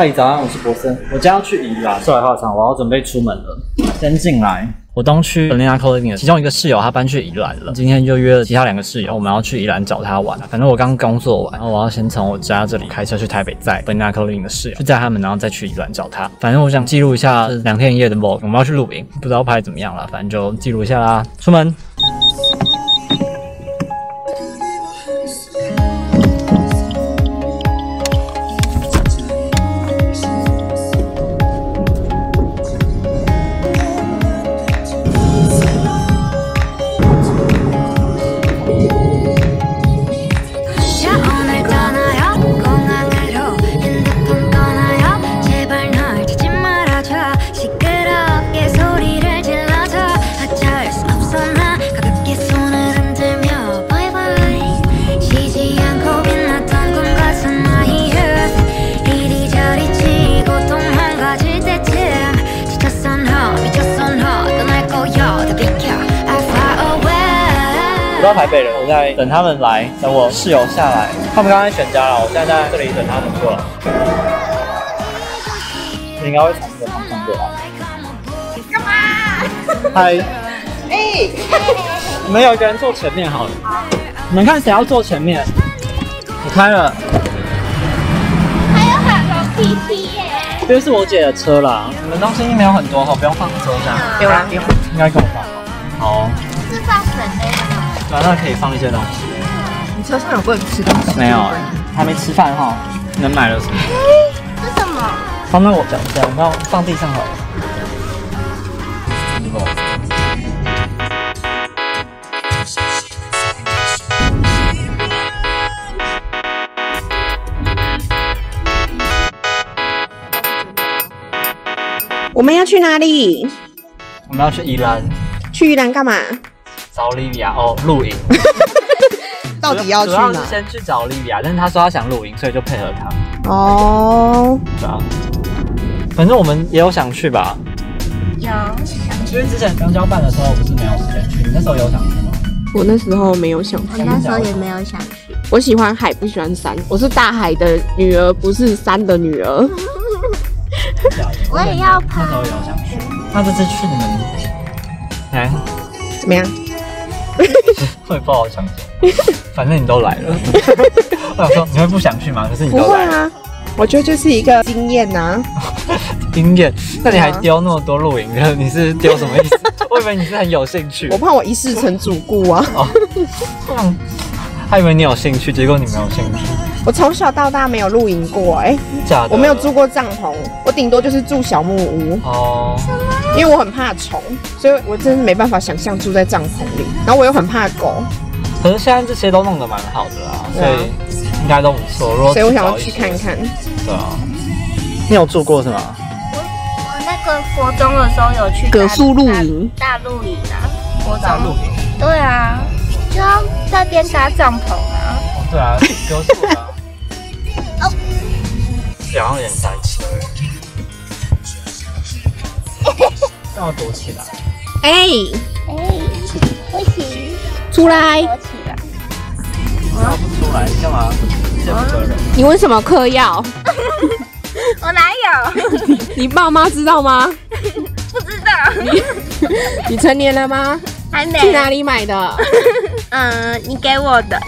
嗨，早安，我是博森，我将要去宜兰兽来画场，我要准备出门了。先进来，我东区Benacolin的其中一个室友他搬去宜兰了，今天就约了其他2个室友，我们要去宜兰找他玩。反正我刚工作完，然后我要先从我家这里开车去台北，载Benacolin的室友去载他们，然后再去宜兰找他。反正我想记录一下2天1夜的 vlog， 我们要去露营，不知道拍怎么样啦，反正就记录一下啦。出门。 我到台北了，我在等他们来，等我室友下来。他们刚才选家了，我现在在这里等他们过来。你应该会从这个方向过来。干嘛？嗨。哎。你们有一个人坐前面好了。你们看谁要坐前面？我开了。还有很多 PP 耶。这个是我姐的车啦。你们东西没有很多哈，不用放车上。不用啦，不用。应该够放。好哦。是放绳的。 晚上可以放一些东西。你车上有过吃东西？没有，还没吃饭哈。能买了什么？这什么？放在我脚下，然后放地上好了。我们要去哪里？我们要去宜兰。去宜兰干嘛？ 找 Olivia 哦，露营。到底要去哪？主要是先去找 Olivia， 但是她说她想露营，所以就配合她。哦，对啊，反正我们也有想去吧。有想去。因为之前刚交办的时候不是没有时间去，你那时候有想去吗？我那时候没有想去，我那时候也没有想去。我喜欢海，不喜欢山。我是大海的女儿，不是山的女儿。我也要爬。那时候有想去，那这次去你们来怎么样？ 会不好想去，反正你都来了。我想说你会不想去吗？可是你都来了。不会啊，我觉得就是一个经验呐。经验？那你还丢那么多露营的，你是丢什么意思？我以为你是很有兴趣。我怕我一世成主顾啊。哦，还以为你有兴趣，结果你没有兴趣。我从小到大没有露营过，哎，假的。我没有住过帐篷，我顶多就是住小木屋。哦。 因为我很怕虫，所以我真是没办法想象住在帐篷里。然后我又很怕狗，可是现在这些都弄得蛮好的啦，所以应该都不错。如果所以我想要去看看。对啊，你有住过是吗？我那个国中的时候有去格树露营，大露营啊，国中露营。对啊，就要那边搭帐篷啊。哦，对啊，格树啊。哦，两个人在一起。 要躲起来！不行，出来！躲起来！我要不出来干嘛？你为什么嗑药？我哪有？你爸妈知道吗？不知道。你成年了吗？还没。去哪里买的？你给我的。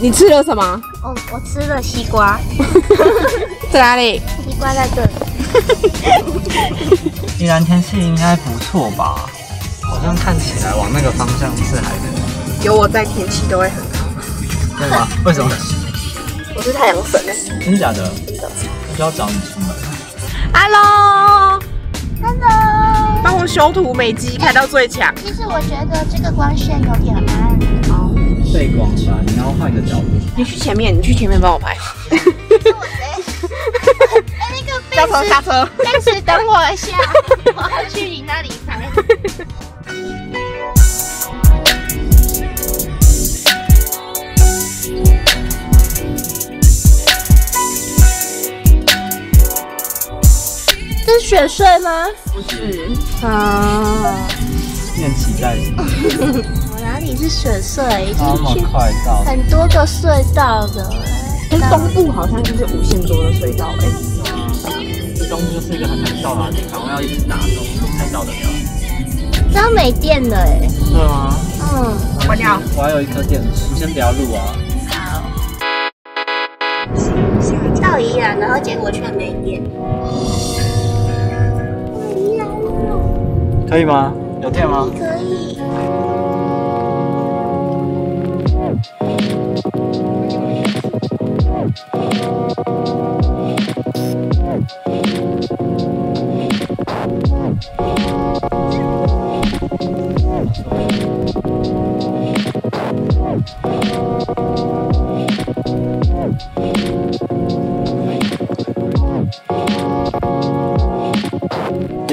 你吃了什么？我吃了西瓜。在哪里？西瓜在这里。 宜兰天气应该不错吧？好像看起来往那个方向是海的。有我在，天气都会很好。对吗？为什么？我是太阳神呢。真假的？我要找你出门。Hello， 帮我修图美肌开到最强。其实我觉得这个光线有点暗。哦。背光是吧？你要换个角度。你去前面，你去前面帮我拍。 下车下车！但是等我一下，我要去你那里拍。是雪睡吗？不是啊，很期待。我哪里是雪睡？已经去很多个隧道的。哎、欸，东部好像就是无限多的隧道哎、欸。东部是一个很难到达的地方，我要一直打东才到得了。这样没电了哎、欸。对啊。嗯，关掉。我还有一颗电池，先不要录啊。好。到宜兰，然后结果却没电。宜兰哦。可以吗？有电吗？可以。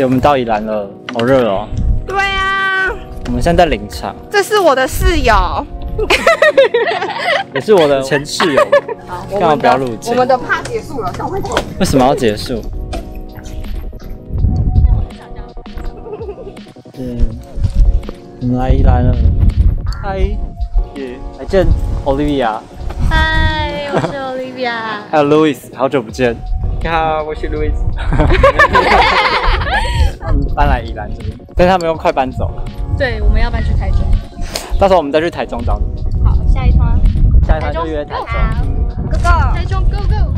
我们到宜兰了，好热哦。对啊，我们现在在林场。这是我的室友。也是我的前室友，干嘛不要录？我们的趴结束了，小慧姐。为什么要结束？嗯，我们来宜兰了。嗨，耶！来见 Olivia。嗨，我是 Olivia。还有 Louis， 好久不见。你好，我是 Louis。他们搬来宜兰这边，但是他们又快搬走了。对，我们要搬去台中。到时候我们再去台中找你。好，下一趟。下一趟就约台中。哥哥，台中 go go。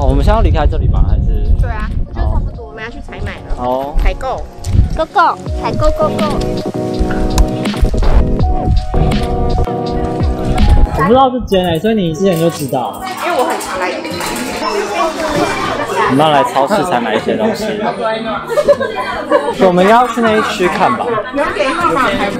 哦，我们现在要离开这里吗？还是？对啊，就差不多，我们要去采买了。哦。采购。go go， 采购 go go。我不知道这间哎，所以你之前就知道。因为我很常来宜兰。我们要来超市采买一些东西。我们要去那一区看吧。有给号码牌吗？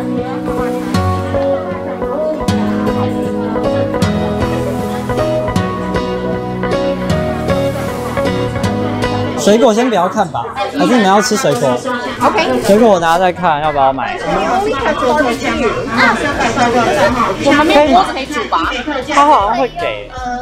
水果先不要看吧，还是你们要吃水果 ？OK， 水果我拿再看要不要买。我们面包可以煮吧？他好像会给。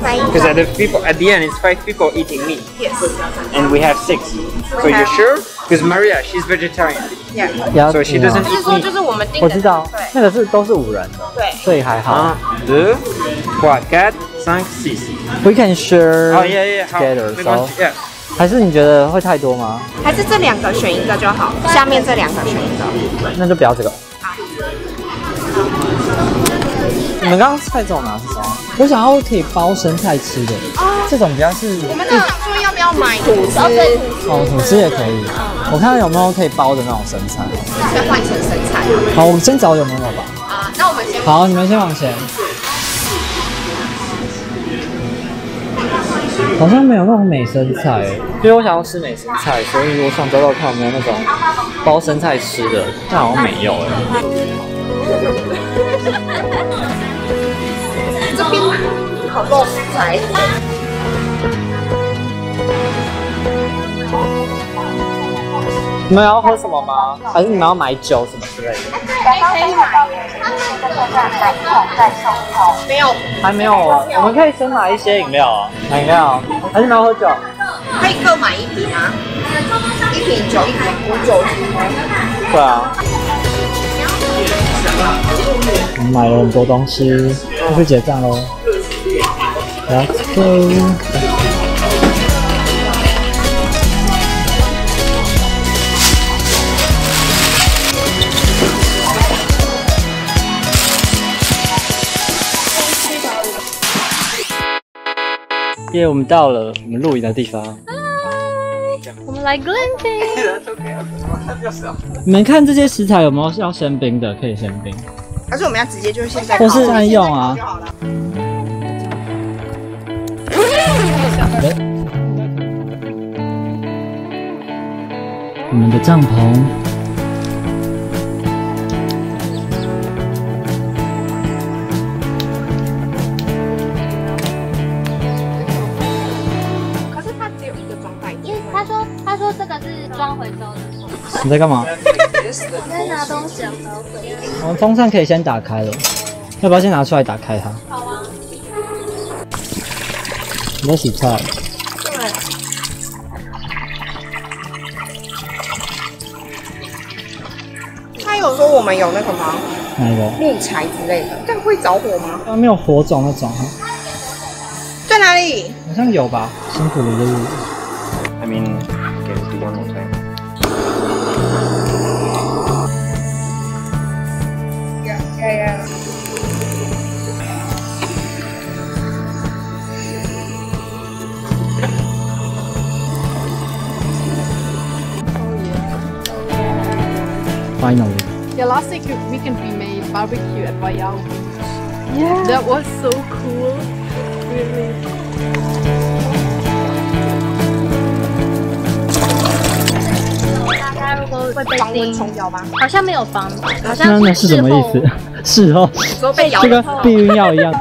5. Because at the end, it's 5 people eating meat. Yes. And we have 6. So you sure? Because Maria, she's vegetarian. Yeah. So she doesn't eat meat. 就是我们订的。我知道，那个是都是5人的，对，所以还好。1, 2, 3, 4, 5, 6. We can share. Oh yeah, together. So yeah. 还是你觉得会太多吗？还是这2个选一个就好，下面这2个选一个，那就不要这个。你们刚刚菜种拿是什么？我想要可以包生菜吃的，这种比较是。我们那想说要不要买吐司？哦，吐司也可以。我看看有没有可以包的那种生菜。要换成生菜。好，我们先找有没有吧。啊，那我们先。好，你们先往前。 好像没有那种美生菜，因为我想要吃美生菜，所以我想找找看有没有那种包生菜吃的，但好像没有哎。这边好多食材。你们要喝什么吗？还是你们要买酒什么之类的？可以买耶，买1桶再送1桶。没有，还没有，我们可以先买一些饮料啊，买饮料，还是你们要喝酒？可以各买1瓶啊，1瓶酒，1瓶果酒。对啊。我们买了很多东西，要去结账喽。Let's go。 耶！我们到了我们露营的地方。嗨，我们来 glamping。你们看这些食材有没有要先冰的？可以先冰。还是我们要直接就现在？或是按用啊。我们的帐篷。你在干嘛？我在拿东西。我们风扇可以先打开了，要不要先拿出来打开它？好啊。你在洗菜？对。他有说我们有那个吗？哪个？木材之类的，但会着火吗？它没有火种那种。在哪里？好像有吧。辛苦你了。I mean, give it one more time. Yeah. Finally. Yeah, last week we can we made barbecue at Wayao. Yeah. That was so cool. Really. 大家如果会被房蚊虫咬吗？好像没有防，好像那是什么意思？事后，被咬这个避孕药一样。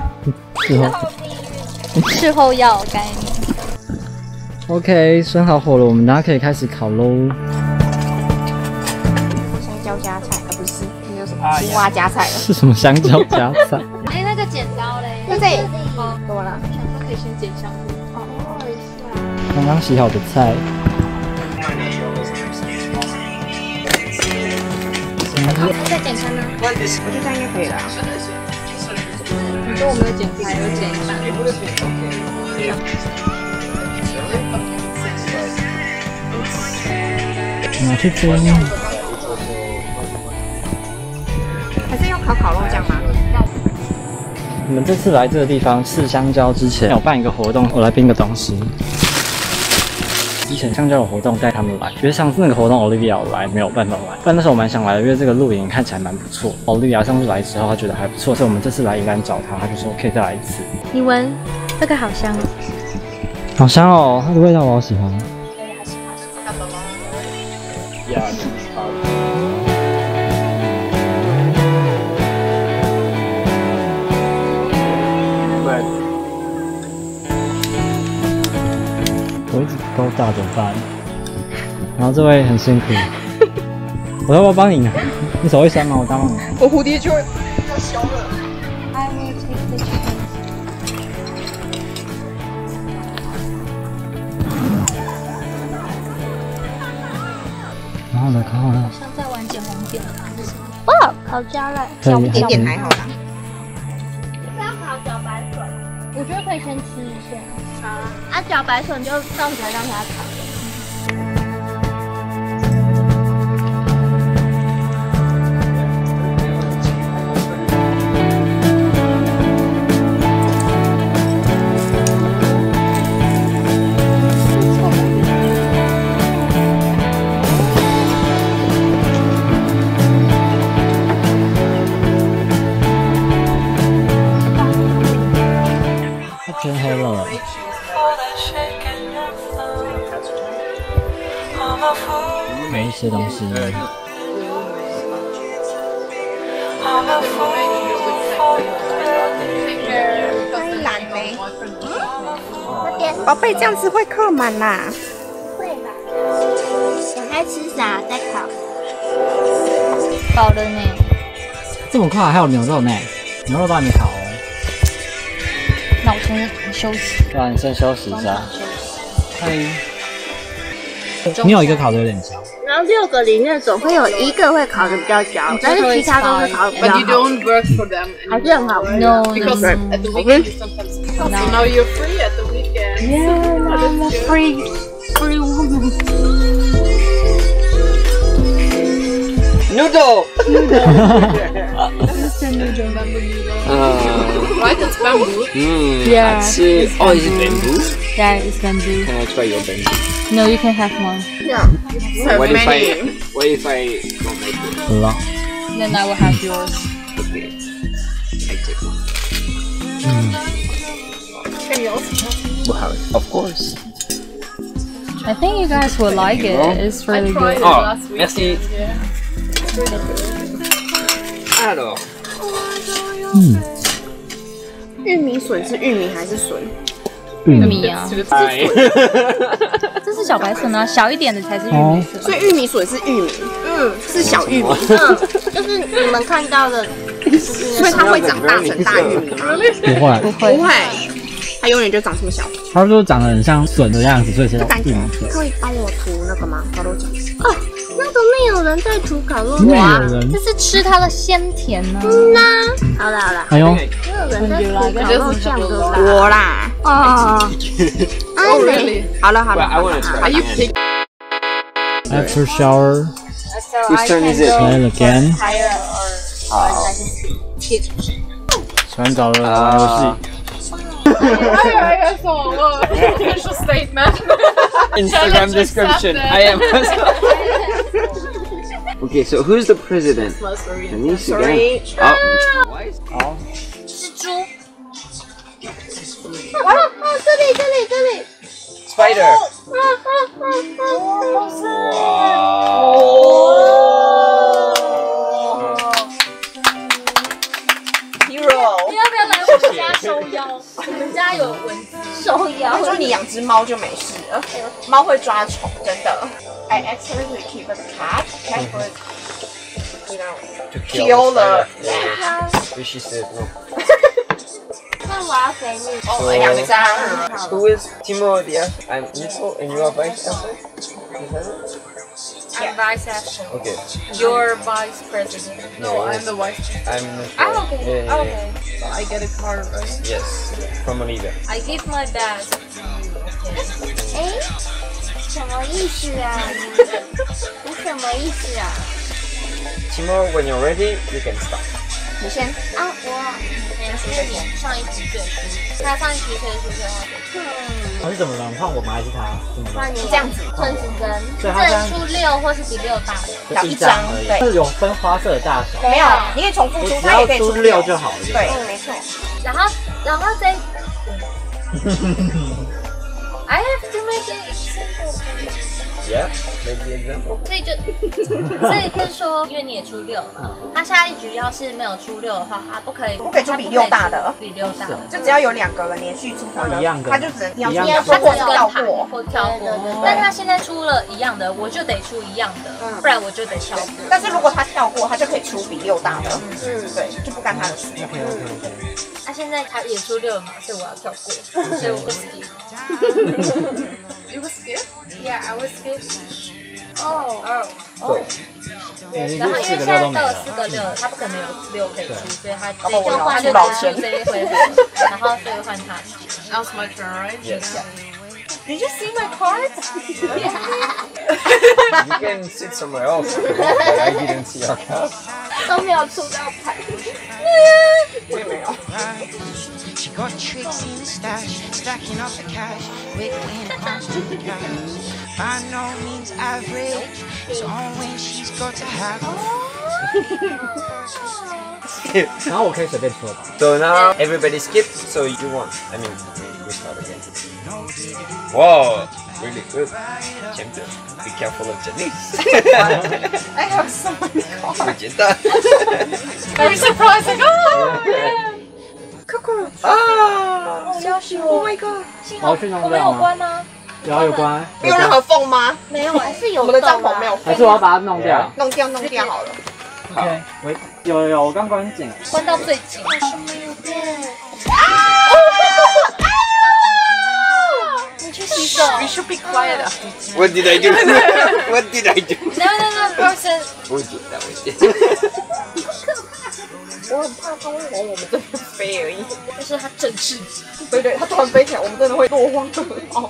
事后药概念。OK， 生好火了，我们大家可以开始烤喽。香蕉夹菜，不是，那叫什么？青蛙夹菜。是什么香蕉夹菜？哎，那个剪刀嘞，在这里。怎么了？想说可以先剪香菇。哦，不好意思啊。刚刚洗好的菜。再剪开呢？我觉得这样应该可以了。你说我没有剪开，有剪一半。拿去蒸。还是用烤肉酱吗？你们这次来这个地方试香蕉之前，有办一个活动，我来冰个东西。以前香蕉有活动带他们来，觉得上次那个活动 Olivia 来没有办法来，但那时候我蛮想来的，因为这个露营看起来蛮不错。Olivia 上次来之后，她觉得还不错，所以我们这次来宜兰找她，她就说可以再来一次。你闻，这个好香哦，好香哦，它的味道我好喜欢。我一直勾大怎么办？然后这位很辛苦，我要不要帮你拿？你手会酸吗？我帮你拿。我蝴蝶就会要消了。然后呢？烤好了。好像在玩捡红点了吧？哇，烤焦了。小一点点还好啦。不要烤小白笋，我觉得可以先吃一下。啊，茭白笋就到时候让它烤。天黑了。没一些东西。太懒没。宝贝，这样子会客满啦。会吧。想爱吃啥再烤。饱了呢。这么快还有牛肉呢？牛肉都还没烤。那我先休息。对啊，你先休息一下。嗨。你有一个烤的有点焦，然后6个里面总会有一个会烤的比较焦，但是其他都是烤的比较好。还是很好。No. Because at the weekend sometimes. So now you're free at the weekend. Yeah, I'm a free woman. Noodle. Noodle. Right, it's bamboo. Yeah. Oh, is it bamboo? Yeah, it's bamboo. Can I try your bamboo? No, you can have one. Yeah. So what if I don't like it? No. Then I will have yours. Okay. I take one. Can you also have? We'll have it. Of course. I think you guys will like it. It's really good. Oh, merci. Alors. 玉米笋是玉米还是笋？玉米啊，这是小白笋啊，小一点的才是玉米笋，所以玉米笋是玉米，嗯，是小玉米，嗯，就是你们看到的，所以它会长大成大玉米吗？不会，它永远就长这么小，它就长得很像笋的样子，所以才叫玉米笋。可以帮我涂那个吗？烤肉酱啊，那个没有人在涂烤肉啊，这是吃它的鲜甜呢。嗯啦，好啦，哎呦，没有人在涂烤肉酱的我啦。 哦，哎嘞，好了，Are you pick? After shower, whose turn is it? Again. 好，洗完澡了，玩游戏。哎呀，爽了 ！Official statement. Instagram description. I am. Okay, so who's the president? Sorry. Oh. 是猪。 这里 Spider Hero 你要不要来我们家收妖？我们家有蚊子收妖。说你养只猫就没事了，猫会抓虫，真的。I accidentally keep a cat. Cat would, you know, kill the cat. She said no. 我要给你。Who is Timothea? I'm Nicole, and you are vice president. I'm vice president. Okay. You're vice president. No, I'm the vice president. I'm Nicole. Ah, okay. Yeah. Okay. So I get a card, right? Yes. Yeah. From Olivia. I give my best. Hey, 什么意思啊？你什么意思啊 ？Timo, when you're ready, you can start. 你先。啊，我。 上一集退出，他是怎么了？你看我吗？还是他？那你这样子，顺时针，正负六或是比六大，打一张，对，是有分花色的大小，没有，你可以重复出，它也可以出六就好了，对，没错。然后这，I have to make an example. Yeah, make the example. 所以可以说，因为你也出六嘛，他下一局要是没有出六的话，他不可以出比六大的，就只要有两个人连续出一样的，他就只能要出或跳过，但他现在出了一样的，我就得出一样的，不然我就得跳过。但是如果他跳过，他就可以出比六大的，对，就不干他的事。那现在他也出六嘛，所以我要跳过，所以我不skip。 You were scared? Yeah, I was scared. Oh. 然后因为现在到了4个6，他不可能有6可以出，所以他就换这一回合，然后所以换他。Now it's my turn, right? Yes. Did you see my card? You can sit somewhere else. I didn't see your card. 都没有出到牌。我也没有。 Got tricks in the stash, stacking up the cash, wiggling across the glass. By no means average, so when she's got to have. Now I can skip. So now everybody skipped, so you won. I mean, we start again. Whoa, really good. Champion, be careful of Janice. I have so many cards. Very surprising. Oh, yeah. 啊！消息我 ！Oh my god！ 幸好我没有关吗？有关。没有任何缝吗？没有，还是有。我们的帐篷没有缝。还是我要把它弄掉。弄掉好了。OK， 有，我刚关紧。关到最紧。啊！你去洗手。We should be quiet. What did I do? What did I do? No, person. 我记得。 我很怕它会往我们这边飞而已，但是它正翅，对，它突然飞起来，我们真的会落荒哦，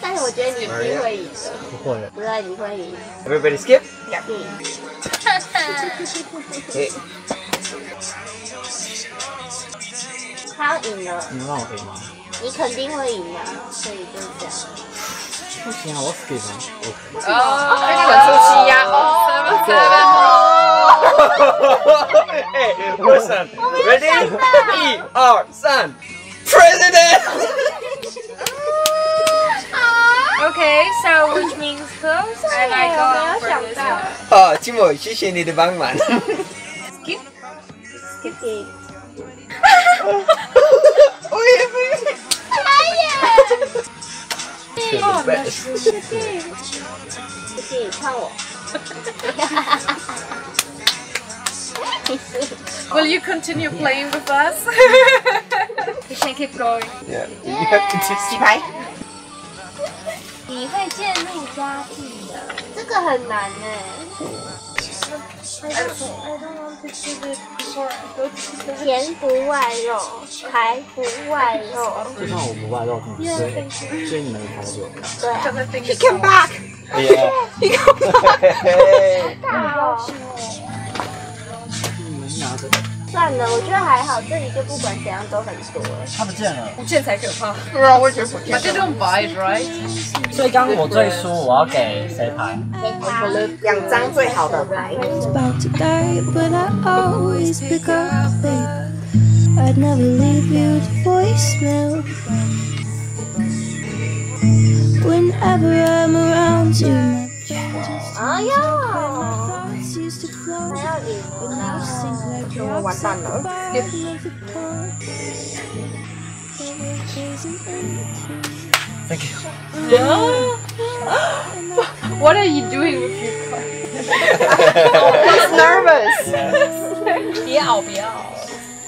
但是我觉得你不会赢，不会，不会，你会赢。Everybody skip。他要赢了。你让我赢吗？你肯定会赢啊，所以就是这样。What's yeah, what's given? Oh, everyone, hey, listen. Ready? 1, 2, 3. President! Okay, so which means close, and I go on for this one. Oh, Timo, 谢谢你的帮忙。Skip? Skip it. 我也不会。哎呀！ Oh, Will you continue playing with us? We can keep going. Yeah, you have to just try. 你会建立家庭的，这个很难哎。甜不外露，排不外露。就像我不外露，所以你能排我。对。He came back. Yeah. He came back. 大哦。你们拿着。算了，我觉得还好，这里就不管怎样都很多。他不见了，不见才可怕。对啊，我也觉得不见。But they don't bite, right? 所以刚刚我最输，我要给谁排？给他。两张最好的牌。哎呀！ Thank you. Yeah. What are you doing with your car? He's nervous.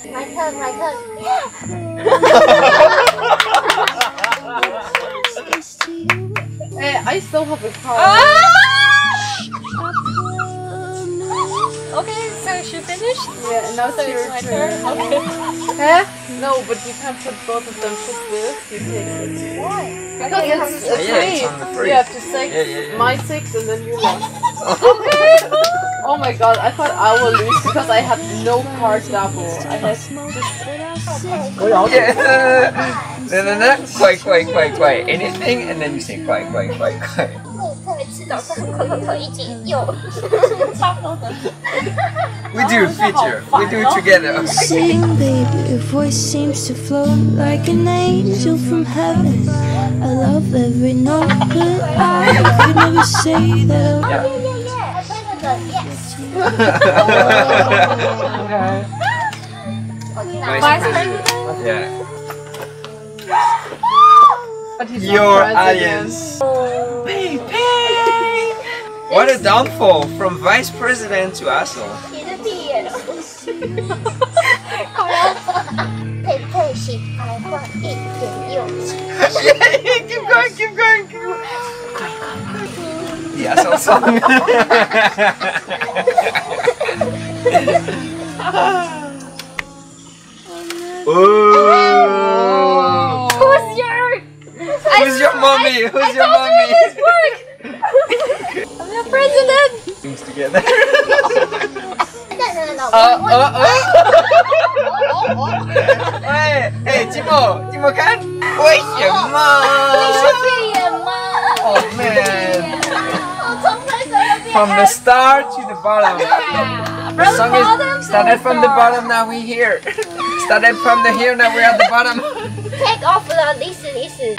My turn, my turn. Hey, I still have a car. Okay, so she finished? Yeah, and now so it's my turn. Okay. No, but you can't put both of them together. You take it. Why? Because it's a three. You have to take my six and then you lost. Okay. Oh my god, I thought I will lose because I had no card double. I had just... Yeah. No. Quiet, quiet, quiet, quiet. Anything and then you say quiet, quiet, quiet, quiet. We do feature. We do it together. Sing, baby. Your voice seems to float like an angel from heaven. I love every note, but I could never say that. Yeah. Your alliance. What a downfall from vice president to asshole. Keep going, keep going, keep going. The asshole song. Who's your? Who's your mommy? Who's your mommy? I'm the president! Things together. No. Hey, Timo, can? Wait, your mom! Oh man! From the start to the bottom. The song is started from the bottom, now we're here. Started from the here, now we're at the bottom. Take off the listen.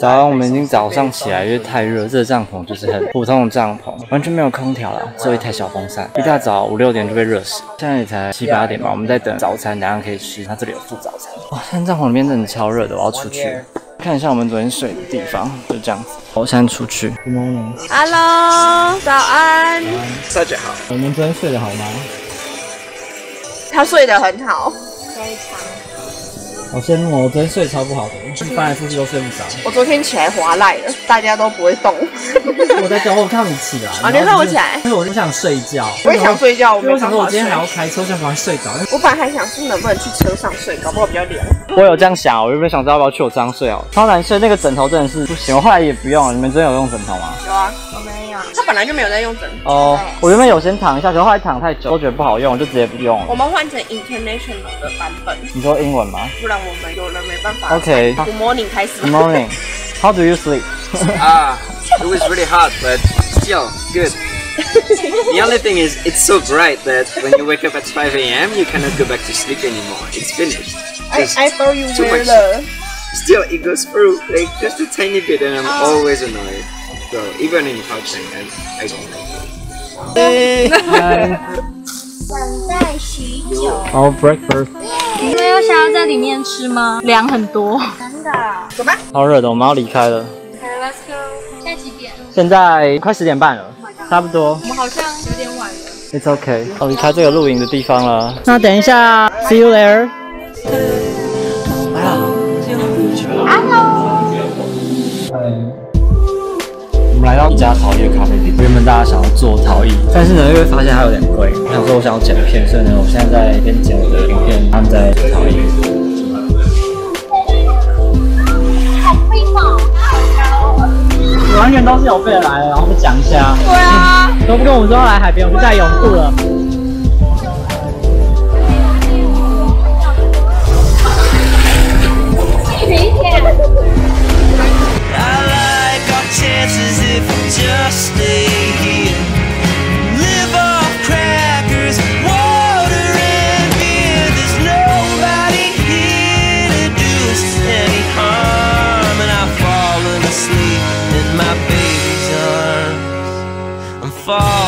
我们已经早上起来，因为太热，这个帐篷就是很普通的帐篷，完全没有空调了，只有一台小风扇。一大早5、6点就被热死，现在也才7、8点吧，我们在等早餐，等下可以吃。它这里有附早餐。哇，现在帐篷里面真的超热的，我要出去看一下我们昨天睡的地方，就这样子。我现在出去。Good morning。Hello， 早安。大家好。你们昨天睡得好吗？他睡得很好，非常。 好羡慕我，我昨天睡超不好的，翻来覆去都睡不着。我昨天起来滑赖了，大家都不会动。我在等我看你起来。啊，你看我起来？因为我就想睡觉。我也想睡觉，因为我想说我今天还要开车，想赶快睡着。我本来还想说能不能去车上睡，搞不好比较凉。我有这样想，我原本想知道要不要去我车上睡哦，超难睡，那个枕头真的是不行。我后来也不用，你们真的有用枕头吗？有啊，我没有。他本来就没有在用枕头。哦，我原本有先躺一下，可后来躺太久，我觉得不好用，我就直接不用了。我们换成 international 的版本。你说英文吗？不然。 我们有人没办法。Okay. Good morning， 开始。Good morning. How do you sleep? It was really hot, but still good. The only thing is, it's so bright that when you wake up at 5 a.m., you cannot go back to sleep anymore. It's finished. I thought you were low. Still, it goes through like just a tiny bit, and I'm always annoyed. So even in couching, I don't like it. Our breakfast. 你们有想要在里面吃吗？凉很多。真的。走吧。好热的，我们要离开了。Okay, let's go. 现在几点？现在快10点半了。差不多，我们好像有点晚了。It's okay， 离开这个露营的地方了。那等一下 ，See you later。来了 ，Hello。我们来到一家陶艺咖啡店。原本大家想要做陶艺，但是呢，又会发现它有点贵。我想说，我想要剪片，所以呢，我现在在边剪我的影片，他们在做陶艺。 完全都是有备而来的，然后不讲一下，对啊，都不跟我们说要来海边，我们在泳裤了。My baby's arms, I'm falling